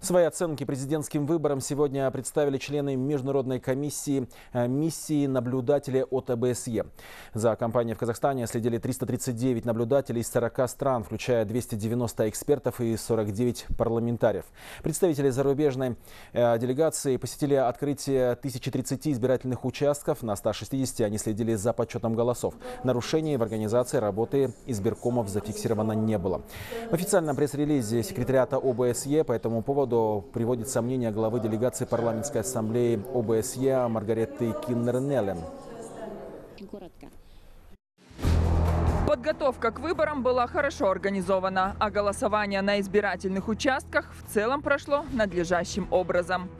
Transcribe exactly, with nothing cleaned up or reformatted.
Свои оценки президентским выборам сегодня представили члены Международной комиссии миссии наблюдателей от ОБСЕ. За кампанией в Казахстане следили триста тридцать девять наблюдателей из сорока стран, включая двести девяносто экспертов и сорок девять парламентариев. Представители зарубежной делегации посетили открытие тысячи тридцати избирательных участков. На ста шестидесяти они следили за подсчетом голосов. Нарушений в организации работы избиркомов зафиксировано не было. В официальном пресс-релизе секретариата ОБСЕ по этому поводу приводится мнение главы делегации парламентской ассамблеи ОБСЕ Маргареты Киннер-Неллен. Подготовка к выборам была хорошо организована, а голосование на избирательных участках в целом прошло надлежащим образом.